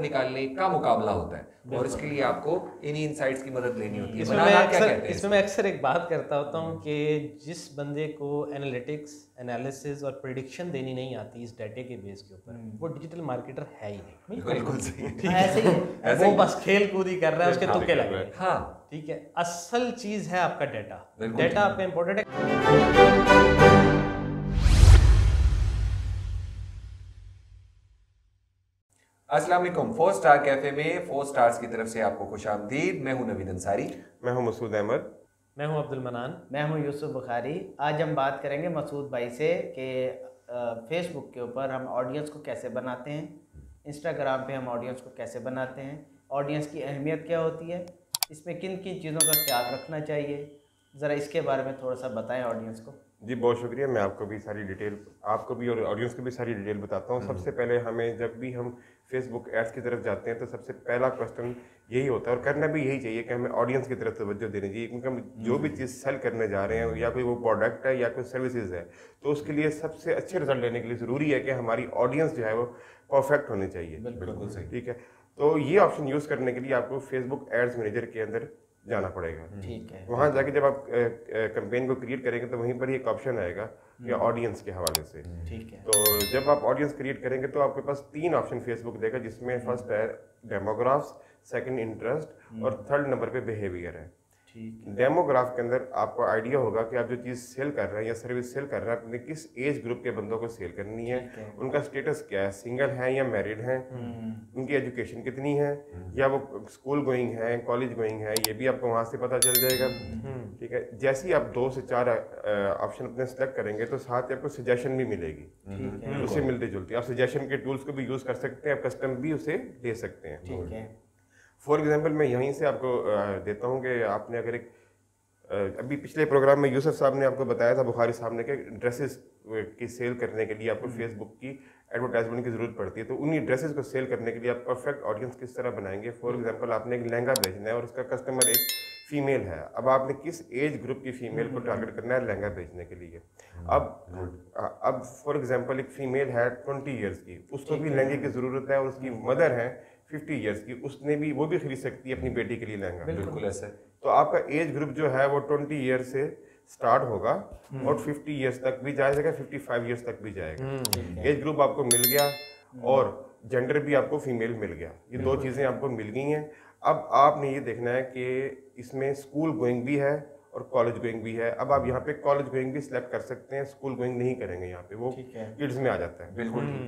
निकालने का मुकाबला होता है और इसके लिए आपको इन्हीं इनसाइट्स की मदद लेनी होती है। इसमें मैं अक्सर एक बात करता होता हूँ कि जिस बंदे को एनालिटिक्स, एनालिसिस और प्रेडिक्शन देनी नहीं आती इस डाटे के बेस के ऊपर, वो डिजिटल मार्केटर है ही नहीं। बिल्कुल सही, ऐसे ही वो बस खेल कूद ही कर रहा है, उसके तुक्के लग रहे हैं। हाँ ठीक है, असल चीज़ है आपका डाटा, डाटा आपका इम्पोर्टेंट है। अस्सलाम वालेकुम, फोर स्टार कैफे में फोर स्टार्स की तरफ से आपको खुश आमदीद। मैं हूँ नवीद अंसारी, मैं हूँ मसूद अहमद, मैं हूँ अब्दुल मनान, मैं हूँ यूसुफ बुखारी। आज हम बात करेंगे मसूद भाई से कि फेसबुक के ऊपर हम ऑडियंस को कैसे बनाते हैं, इंस्टाग्राम पे हम ऑडियंस को कैसे बनाते हैं, ऑडियंस की अहमियत क्या होती है, इसमें किन किन चीज़ों का ख्याल रखना चाहिए, ज़रा इसके बारे में थोड़ा सा बताएँ ऑडियंस को। जी बहुत शुक्रिया, मैं आपको भी सारी डिटेल, आपको भी और ऑडियंस को भी सारी डिटेल बताता हूँ। सबसे पहले हमें जब भी हम फेसबुक एड्स की तरफ जाते हैं तो सबसे पहला क्वेश्चन यही होता है और करना भी यही चाहिए कि हमें ऑडियंस की तरफ तवज्जो देनी चाहिए, क्योंकि हम जो भी चीज़ सेल करने जा रहे हैं या कोई वो प्रोडक्ट है या कोई सर्विसेज है, तो उसके लिए सबसे अच्छे रिजल्ट लेने के लिए ज़रूरी है कि हमारी ऑडियंस जो है वो परफेक्ट होनी चाहिए। बिल्कुल सही, ठीक है। तो ये ऑप्शन यूज़ करने के लिए आपको फेसबुक एड्स मैनेजर के अंदर जाना पड़ेगा, ठीक है। वहाँ जाके जब आप कैंपेन को क्रिएट करेंगे तो वहीं पर एक ऑप्शन आएगा कि ऑडियंस के हवाले से, ठीक है। तो जब आप ऑडियंस क्रिएट करेंगे तो आपके पास तीन ऑप्शन फेसबुक देगा, जिसमें फर्स्ट है डेमोग्राफ्स, सेकंड इंटरेस्ट और थर्ड नंबर पे बिहेवियर है। डेमोग्राफ के अंदर आपको आइडिया होगा कि आप जो चीज़ सेल कर रहे हैं या सर्विस सेल कर रहे हैं, आपने किस एज ग्रुप के बंदों को सेल करनी है, उनका स्टेटस क्या है, सिंगल है या मैरिड हैं, उनकी एजुकेशन कितनी है, या वो स्कूल गोइंग है, कॉलेज गोइंग है, ये भी आपको वहाँ से पता चल जाएगा, ठीक है। जैसे ही आप 2 से 4 ऑप्शन अपने सेलेक्ट करेंगे तो साथ ही आपको सजेशन भी मिलेगी, उससे मिलती जुलती। आप सजेशन के टूल्स को भी यूज़ कर सकते हैं, कस्टम भी उसे दे सकते हैं। फॉर एग्जाम्पल मैं यहीं से आपको देता हूँ कि आपने अगर एक अभी पिछले प्रोग्राम में यूसुफ साहब ने आपको बताया था, बुखारी साहब ने, कि ड्रेसेस की सेल करने के लिए आपको फेसबुक की एडवर्टाइजमेंट की ज़रूरत पड़ती है। तो उन्हीं ड्रेसेस को सेल करने के लिए आप परफेक्ट ऑडियंस किस तरह बनाएंगे। फॉर एग्जाम्पल आपने एक लहंगा बेचना है और उसका कस्टमर एक फ़ीमेल है, अब आपने किस एज ग्रुप की फ़ीमेल को टारगेट करना है लहंगा बेचने के लिए। अब फॉर एग्जाम्पल एक फ़ीमेल है 20 ईयर्स की, उसको भी लहंगे की ज़रूरत है और उसकी मदर है 50 ईयर्स की, उसने भी वो भी खरीद सकती है अपनी बेटी के लिए लहंगा। बिल्कुल ऐसा है। तो आपका एज ग्रुप जो है वो 20 ईयर से स्टार्ट होगा और 50 ईयर्स तक भी जाएगा, 55 ईयर्स तक भी जाएगा। एज ग्रुप आपको मिल गया और जेंडर भी आपको फीमेल मिल गया, ये 2 चीज़ें आपको मिल गई हैं। अब आपने ये देखना है कि इसमें स्कूल गोइंग भी है और कॉलेज गोइंग भी है। अब आप यहाँ पे कॉलेज गोइंग भी सिलेक्ट कर सकते हैं, स्कूल गोइंग नहीं करेंगे, यहाँ पे वो किड्स में आ जाता है। बिल्कुल।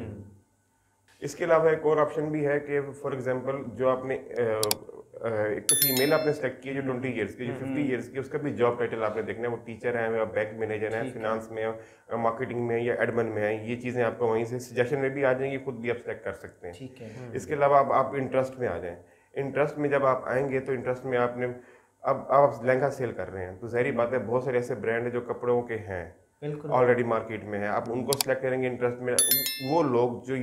इसके अलावा एक और ऑप्शन भी है कि फॉर एग्जांपल जो आपने एक तो फीमेल आपने सेलेक्ट किया जो 20 ईयर्स की, जो 50 ईयर्स की, उसका भी जॉब टाइटल आपने देखना है, वो टीचर है, बैंक मैनेजर है, फिनांस में, मार्केटिंग में या एडमिन में है। ये चीज़ें आपको वहीं से सजेशन में भी आ जाएंगी, खुद भी आप सेलेक्ट कर सकते हैं, ठीक है। इसके अलावा आप इंटरेस्ट में आ जाएँ। इंटरेस्ट में जब आप आएंगे तो इंटरेस्ट में आपने अब आप लहंगा सेल कर रहे हैं तो ज़ाहिर बात है बहुत सारे ऐसे ब्रांड हैं जो कपड़ों के हैं ऑलरेडी मार्केट में है, आप उनको सेलेक्ट करेंगे इंटरेस्ट में। वो लोग जो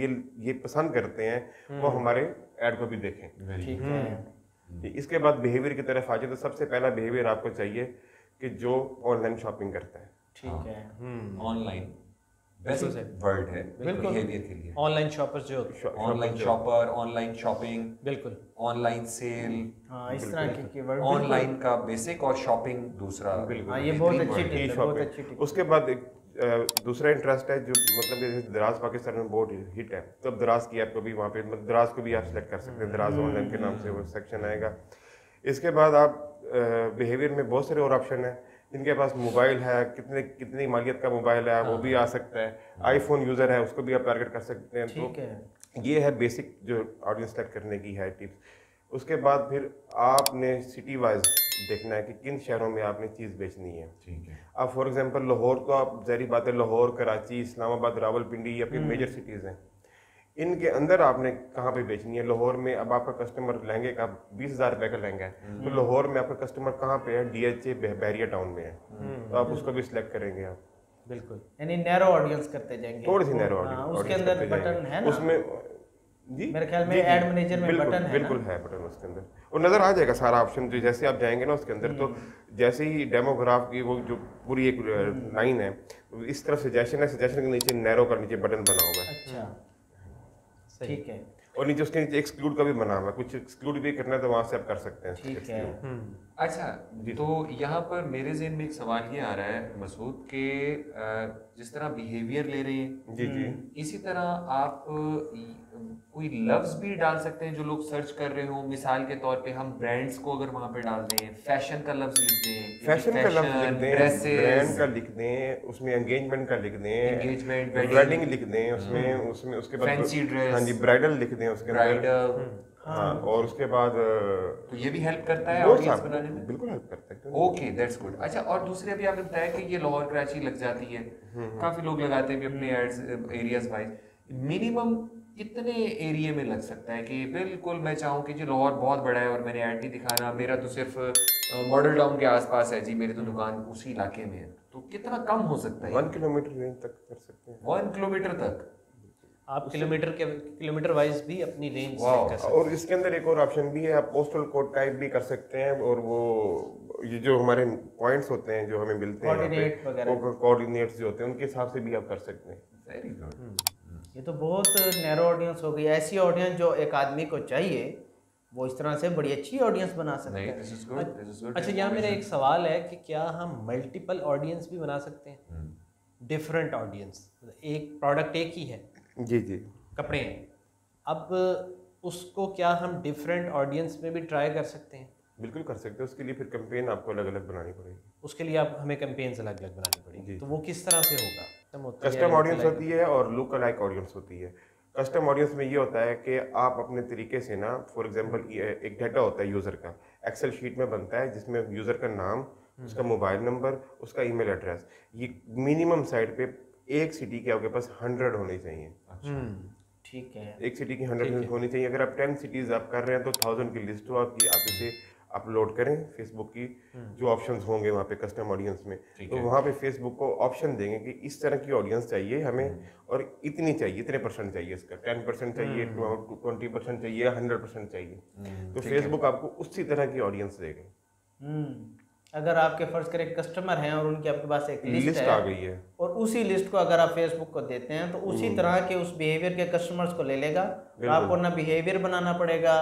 ये पसंद करते हैं वो हमारे ऐड को भी देखें, ठीक है। इसके बाद बिहेवियर की तरफ आ जाए तो सबसे पहला बिहेवियर आपको चाहिए कि जो ऑनलाइन शॉपिंग करता है, ठीक है। ऑनलाइन बेसिक वर्ड है बिहेवियर के लिए, ऑनलाइन शॉपर जो ऑनलाइन शॉपर, ऑनलाइन शॉपिंग, बिल्कुल, ऑनलाइन सेल, इस तरह के वर्ड ऑनलाइन का बेसिक और शॉपिंग दूसरा। बिल्कुल, ये बहुत अच्छी चीज है, बहुत अच्छी चीज। उसके बाद दूसरा इंटरेस्ट है जो मतलब जैसे दराज पाकिस्तान में बहुत हिट है, तो अब दराज की ऐप को भी वहाँ पे दराज को भी आप सेलेक्ट कर सकते हैं, दराज ऑनलाइन के नाम से वो सेक्शन आएगा। इसके बाद आप बिहेवियर में बहुत सारे और ऑप्शन है, जिनके पास मोबाइल है, कितनी मालियत का मोबाइल है, वो भी आ सकता है। आईफोन यूज़र है, उसको भी आप टारगेट कर सकते हैं, ठीक है। तो ये है बेसिक जो ऑडियंस सेलेक्ट करने की है टिप्स। उसके बाद फिर आपने सिटी वाइज देखना है कि किन शहरों में आपने चीज़ बेचनी है, ठीक है। अब फॉर एग्जांपल लाहौर को आप ज़ाहिर बात है, लाहौर, कराची, इस्लामाबाद, रावलपिंडी या फिर मेजर सिटीज़ हैं, इनके अंदर आपने कहाँ पे बेचनी है। लाहौर में अब आपका कस्टमर लहंगे का 20,000 रुपये का लहंगा है, तो लाहौर में आपका कस्टमर कहाँ पे है, DHA बहरिया टाउन में है, तो आप उसको भी सिलेक्ट करेंगे आप। बिल्कुल, यानी नैरो ऑडियंस करते जाएंगे, थोड़ी सी नैरो ऑडियंस। उसके अंदर बटन है ना उसमें, जी मेरे ख्याल में एड मैनेजर में बटन है, बिल्कुल है बटन उसके अंदर, और नज़र आ जाएगा सारा ऑप्शन जो जैसे आप जाएंगे ना उसके अंदर। तो जैसे ही डेमोग्राफ की वो जो पूरी एक लाइन है, इस तरफ सजेशन है, सजेशन के नीचे नैरो का नीचे बटन बना होगा, अच्छा ठीक है। और नीचे उसके नीचे एक्सक्लूड का भी बना हुआ है, कुछ एक्सक्लूड भी करना है तो वहाँ से आप कर सकते हैं। ठीक है, अच्छा। तो यहाँ पर मेरे ज़हन में एक सवाल ये आ रहा है मसूद के जिस तरह बिहेवियर ले रहे हैं जी जी, इसी तरह आप कोई लफ्ज़ भी डाल सकते हैं जो लोग सर्च कर रहे हो। मिसाल के तौर पे हम ब्रांड्स को अगर वहाँ पे डाल दें, फैशन का लफ्ज़ लिख दें, ब्रांड का लिख दें, उसमें एंगेजमेंट का लिख दें, एंगेजमेंट वेडिंग लिख दें, उसमें उसमें उसके बाद फैंसी ड्रेस, हाँ जी, ब्राइडल लिख दें उसके अंदर, हाँ, और उसके बाद तो ये भी हेल्प करता है ऑडियंस बनाने में। बिल्कुल हेल्प करता है। Okay, that's good. अच्छा, और दूसरे अभी आपने बताया कि ये लाहौर कराची लग जाती है, काफ़ी लोग लगाते हैं भी अपने एड्स एरियाज वाइज। मिनिमम कितने एरिया में लग सकता है कि बिल्कुल मैं चाहूँ कि जी लाहौर बहुत बड़ा है और मैंने ऐड नहीं दिखाना, मेरा तो सिर्फ मॉडल टाउन के आसपास है जी, मेरी तो दुकान उसी इलाके में है, तो कितना कम हो सकता है? 1 किलोमीटर रेंज तक कर सकते हैं। 1 किलोमीटर तक आप किलोमीटर के किलोमीटर वाइज भी अपनी रेंज सेट कर सकते हैं। और इसके अंदर एक और ऑप्शन भी है, आप पोस्टल कोड टाइप भी कर सकते हैं, और वो ये जो हमारे पॉइंट्स होते हैं जो हमें मिलते हैं, कोऑर्डिनेट्स जो होते हैं, उनके हिसाब से भी आप कर सकते हैं। Very good. ये तो बहुत नैरो ऑडियंस हो गई। ऐसी ऑडियंस जो एक आदमी को चाहिए वो इस तरह से बड़ी अच्छी ऑडियंस बना सकते हैं। अच्छा, यहाँ मेरा एक सवाल है कि क्या हम मल्टीपल ऑडियंस भी बना सकते हैं? डिफरेंट ऑडियंस, एक प्रोडक्ट एक ही है जी जी, कपड़े हैं, अब उसको क्या हम डिफरेंट ऑडियंस में भी ट्राई कर सकते हैं? बिल्कुल कर सकते हैं। उसके लिए फिर कैंपेन आपको अलग अलग बनानी पड़ेगी, उसके लिए आप हमें कैंपेन अलग अलग बनानी पड़ेगी। तो वो किस तरह से होगा? कस्टम ऑडियंस होती है और लुक अलाइक ऑडियंस होती है। कस्टम ऑडियंस में ये होता है कि आप अपने तरीके से ना, फॉर एग्जांपल एक डाटा होता है यूज़र का, एक्सेल शीट में बनता है जिसमें यूज़र का नाम, उसका मोबाइल नंबर, उसका ईमेल एड्रेस, ये मिनिमम साइड पे एक सिटी के आपके पास 100 होने चाहिए। ठीक है, एक सिटी की 100 होनी चाहिए। अगर आप 10 सिटीज़ आप कर रहे हैं तो 1000 की लिस्ट हो आपकी, आप इसे अपलोड करें फेसबुक की जो ऑप्शंस होंगे वहाँ पे कस्टम ऑडियंस में, तो वहाँ पे फेसबुक को ऑप्शन देंगे कि इस तरह की ऑडियंस चाहिए हमें और इतनी चाहिए, इतने % चाहिए, इसका 10% चाहिए, 20% चाहिए, 100% चाहिए, तो फेसबुक आपको उसी तरह की ऑडियंस देगा। अगर आपके फर्ज करें कस्टमर हैं और उनके आपके पास एक लिस्ट आ गई है और उसी लिस्ट को अगर आप फेसबुक को देते हैं तो उसी तरह के उस बिहेवियर के कस्टमर्स को ले लेगा। आपको ना बिहेवियर बनाना पड़ेगा,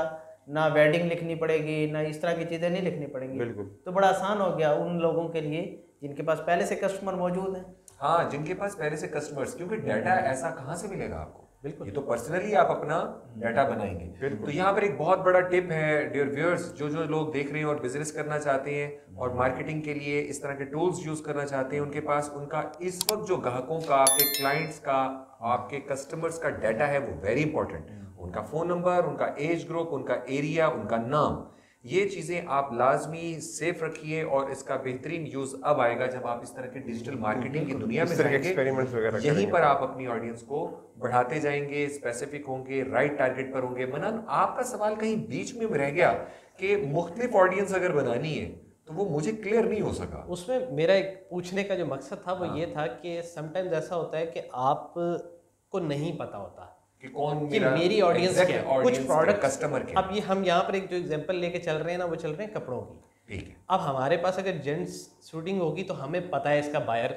ना वेडिंग लिखनी पड़ेगी, ना इस तरह की चीज़ें नहीं लिखनी पड़ेंगी। बिल्कुल, तो बड़ा आसान हो गया उन लोगों के लिए जिनके पास पहले से कस्टमर मौजूद हैं। हाँ, जिनके पास पहले से कस्टमर्स, क्योंकि डाटा ऐसा कहाँ से मिलेगा आपको? बिल्कुल, ये तो पर्सनली आप अपना डाटा बनाएंगे। तो यहाँ पर एक बहुत बड़ा टिप है डियर व्यूअर्स, जो जो लोग देख रहे हैं और बिजनेस करना चाहते हैं और मार्केटिंग के लिए इस तरह के टूल्स यूज करना चाहते हैं, उनके पास उनका इस वक्त जो ग्राहकों का, आपके क्लाइंट्स का, आपके कस्टमर्स का डाटा है वो वेरी इंपॉर्टेंट है। उनका फ़ोन नंबर, उनका एज ग्रुप, उनका एरिया, उनका नाम, ये चीज़ें आप लाजमी सेफ रखिए और इसका बेहतरीन यूज़ अब आएगा जब आप इस तरह के डिजिटल मार्केटिंग की दुनिया में जाएंगे। यहीं पर आप अपनी ऑडियंस को बढ़ाते जाएंगे, स्पेसिफिक होंगे, राइट टारगेट पर होंगे। मनन, आपका सवाल कहीं बीच में रह गया कि मुख्तलिफ ऑडियंस अगर बनानी है तो वो मुझे क्लियर नहीं हो सका। उसमें मेरा एक पूछने का जो मकसद था वो ये था कि समटाइम्स ऐसा होता है कि आपको नहीं पता होता कि कौन मेरी ऑडियंस क्या है, कुछ प्रोडक्ट कस्टमर के। अब ये हम यहाँ पर एक जो एग्जांपल लेके चल रहे हैं ना, वो चल रहे हैं कपड़ों की। ठीक है, अब हमारे पास अगर जेंट्स शूटिंग होगी तो हमें पता है इसका बायर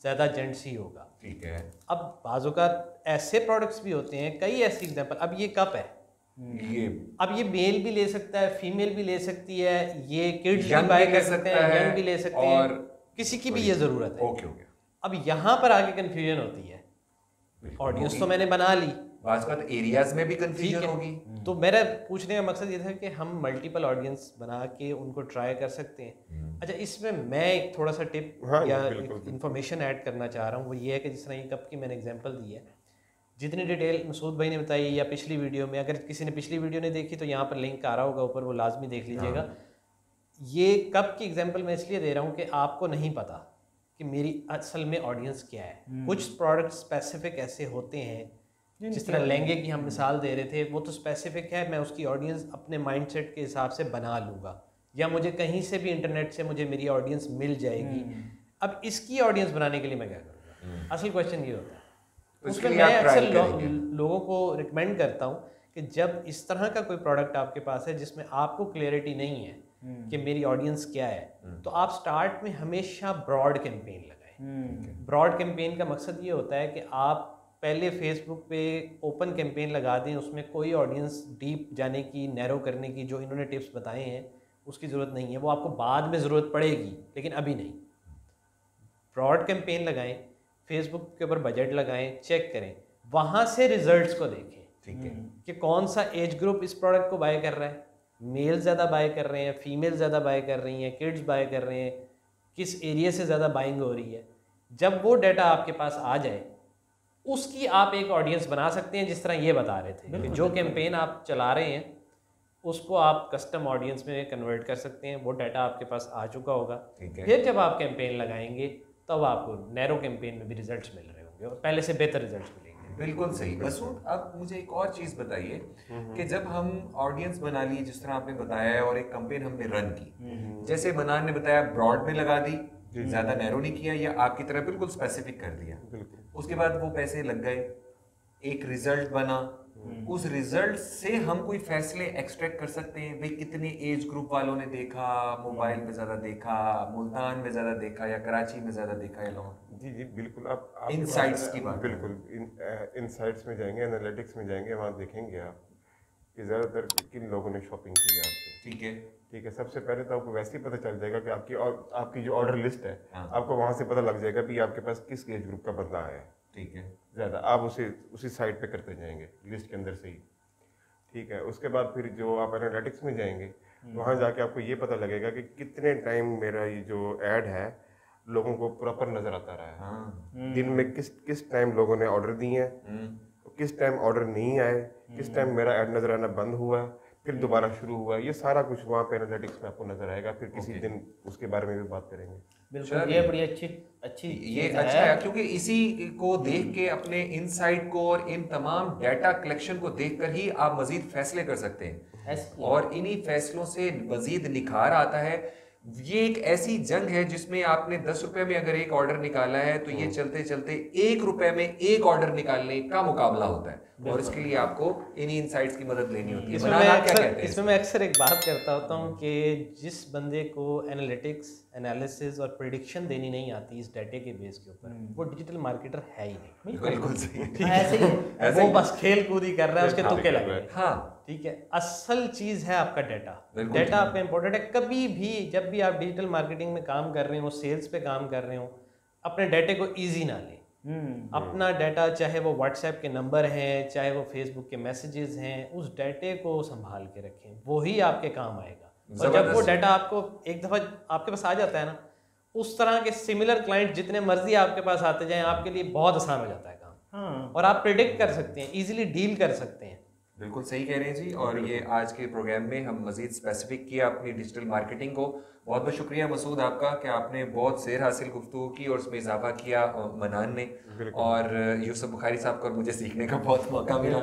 ज़्यादा जेंट्स ही होगा। ठीक है, अब बाजू का ऐसे प्रोडक्ट्स भी होते हैं, कई ऐसे एग्जांपल। अब ये कप है, ये अब ये मेल भी ले सकता है, फीमेल भी ले सकती है, ये किड्स भी बाय कर सकते हैं, यंग भी ले सकते हैं, और किसी की भी ये ज़रूरत है। ओके ओके, अब यहाँ पर आगे कन्फ्यूजन होती है, ऑडियंस तो मैंने बना ली, बात एरियाज में भी कंफ्यूजन होगी। तो मेरा पूछने का मकसद ये था कि हम मल्टीपल ऑडियंस बना के उनको ट्राई कर सकते हैं। अच्छा, इसमें मैं एक थोड़ा सा टिप या इंफॉर्मेशन ऐड करना चाह रहा हूँ, वो ये है कि जिस तरह ये कप की मैंने एग्जांपल दी है, जितनी डिटेल मसूद भाई ने बताई या पिछली वीडियो में, अगर किसी ने पिछली वीडियो नहीं देखी तो यहाँ पर लिंक आ रहा होगा ऊपर, वो लाजमी देख लीजिएगा। ये कप की एग्जाम्पल मैं इसलिए दे रहा हूँ कि आपको नहीं पता कि मेरी असल में ऑडियंस क्या है। कुछ प्रोडक्ट स्पेसिफिक ऐसे होते हैं, जिस तरह लहंगे की हम मिसाल दे रहे थे, वो तो स्पेसिफिक है, मैं उसकी ऑडियंस अपने माइंडसेट के हिसाब से बना लूँगा, या मुझे कहीं से भी इंटरनेट से मुझे मेरी ऑडियंस मिल जाएगी। अब इसकी ऑडियंस बनाने के लिए मैं क्या करूँगा, असल क्वेश्चन ये होता है। तो उसमें मैं अक्सर लोगों को रिकमेंड करता हूँ कि जब इस तरह का कोई प्रोडक्ट आपके पास है जिसमें आपको क्लियरिटी नहीं है कि मेरी ऑडियंस क्या है, तो आप स्टार्ट में हमेशा ब्रॉड कैंपेन लगाएं। ब्रॉड कैंपेन का मकसद ये होता है कि आप पहले फेसबुक पे ओपन कैंपेन लगा दें, उसमें कोई ऑडियंस डीप जाने की, नैरो करने की जो इन्होंने टिप्स बताए हैं उसकी ज़रूरत नहीं है, वो आपको बाद में ज़रूरत पड़ेगी लेकिन अभी नहीं। ब्रॉड कैंपेन लगाएं, फेसबुक के ऊपर बजट लगाएं, चेक करें, वहाँ से रिजल्ट्स को देखें, ठीक है, कि कौन सा एज ग्रुप इस प्रोडक्ट को बाय कर रहा है, मेल ज़्यादा बाय कर रहे हैं, फीमेल ज़्यादा बाय कर रही हैं, किड्स बाय कर रहे हैं, किस एरिया से ज़्यादा बाइंग हो रही है। जब वो डाटा आपके पास आ जाए उसकी आप एक ऑडियंस बना सकते हैं, जिस तरह ये बता रहे थे कि जो कैंपेन आप चला रहे हैं उसको आप कस्टम ऑडियंस में कन्वर्ट कर सकते हैं। वो डाटा आपके पास आ चुका होगा, फिर जब आप कैंपेन लगाएंगे तब तो आपको नैरो कैंपेन में भी रिजल्ट्स मिल रहे होंगे और पहले से बेहतर रिजल्ट्स मिलेंगे। बिल्कुल सही मसूद। अब मुझे एक और चीज़ बताइए कि जब हम ऑडियंस बना लिए जिस तरह आपने बताया है और एक कैंपेन हमने रन की, जैसे मनान ने बताया ब्रॉड में लगा दी, ज़्यादा नैरो नहीं किया या आपकी तरह बिल्कुल स्पेसिफिक कर दिया, उसके बाद वो पैसे लग गए, एक रिजल्ट बना, उस रिजल्ट से हम कोई फैसले एक्सट्रैक्ट कर सकते हैं भाई कितने एज ग्रुप वालों ने देखा, मोबाइल में ज़्यादा देखा, मुल्तान में ज़्यादा देखा या कराची में ज़्यादा देखा या लाहौर। जी जी बिल्कुल, आप इनसाइट्स की बात, बिल्कुल इनसाइट्स में जाएंगे, एनालिटिक्स में जाएंगे, वहाँ देखेंगे आप कि ज़्यादातर किन लोगों ने शॉपिंग की आपसे। ठीक है ठीक है, सबसे पहले तो आपको वैसे ही पता चल जाएगा कि आपकी जो ऑर्डर लिस्ट है आपको वहाँ से पता लग जाएगा कि आपके पास किस एज ग्रुप का बंदा आया है। ठीक है, ज़्यादा आप उसी साइड पे करते जाएंगे लिस्ट के अंदर से ही। ठीक है, उसके बाद फिर जो आप एनालिटिक्स में जाएंगे वहाँ जाके आपको ये पता लगेगा कि कितने टाइम मेरा ये जो ऐड है लोगों को प्रॉपर नज़र आता रहा है। हाँ। दिन में किस किस टाइम लोगों ने ऑर्डर दिए हैं, किस टाइम ऑर्डर नहीं आए, किस टाइम मेरा ऐड नज़र आना बंद हुआ फिर दोबारा शुरू हुआ, ये सारा कुछ वहाँ पे एनालिटिक्स में आपको नजर आएगा। फिर किसी दिन उसके बारे में भी बात करेंगे। बिल्कुल, ये बड़ी अच्छी ये अच्छा है क्योंकि इसी को देख के अपने इनसाइट को और इन तमाम डाटा कलेक्शन को देखकर ही आप मजीद फैसले कर सकते हैं और इन्हीं फैसलों से मजीद निखार आता है। ये एक ऐसी जंग है जिसमें आपने 10 रुपए में अगर एक ऑर्डर निकाला है तो ये चलते चलते 1 रुपए में एक ऑर्डर निकालने का मुकाबला होता है और इसके लिए आपको इन्हीं इनसाइट्स की मदद लेनी होती है। इसमें मैं अक्सर एक बात करता होता हूँ कि जिस बंदे को एनालिटिक्स, एनालिसिस और प्रेडिक्शन देनी नहीं आती इस डाटे के बेस के ऊपर, वो डिजिटल मार्केटर है ही नहीं। बिल्कुल सही, ऐसे ही वो बस खेल कूद ही कर रहा है, उसके तुक्के लग रहे हैं। हाँ ठीक है, असल चीज़ है आपका डाटा। डाटा आपका इम्पोर्टेंट है। कभी भी जब भी आप डिजिटल मार्केटिंग में काम कर रहे हो, सेल्स पे काम कर रहे हो, अपने डाटे को इजी ना लें। अपना डाटा, चाहे वो व्हाट्सएप के नंबर हैं, चाहे वो फेसबुक के मैसेजेस हैं, उस डाटे को संभाल के रखें, वही आपके काम आएगा। और जब वो डाटा आपको एक दफ़ा आपके पास आ जाता है ना, उस तरह के सिमिलर क्लाइंट जितने मर्जी आपके पास आते जाएँ, आपके लिए बहुत आसान हो जाता है काम और आप प्रेडिक्ट कर सकते हैं, ईजिली डील कर सकते हैं। बिल्कुल सही कह रहे हैं जी। और ये आज के प्रोग्राम में हम मज़ीद स्पेसिफिक किया अपनी डिजिटल मार्केटिंग को। बहुत बहुत शुक्रिया मसूद आपका कि आपने बहुत सेर हासिल गुफ्तगू की और उसमें इजाफा किया मनान ने और यूसुफ बुखारी साहब को, मुझे सीखने का बहुत मौका मिला।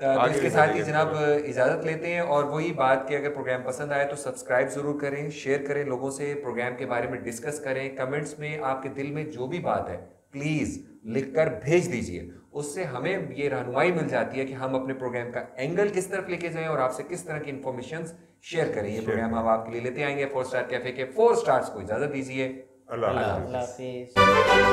तो इसके साथ ही जनाब इजाज़त लेते हैं और वही बात कि अगर प्रोग्राम पसंद आए तो सब्सक्राइब ज़रूर करें, शेयर करें, लोगों से प्रोग्राम के बारे में डिस्कस करें। कमेंट्स में आपके दिल में जो भी बात है प्लीज़ लिखकर भेज दीजिए, उससे हमें ये रहनुमाई मिल जाती है कि हम अपने प्रोग्राम का एंगल किस तरफ लेके जाएं और आपसे किस तरह की इंफॉर्मेशंस शेयर करें। ये प्रोग्राम हम आपके लिए लेते आएंगे। 4 स्टार कैफे के 4 स्टार्स को इजाजत दीजिए। अल्लाह हाफ़िज़।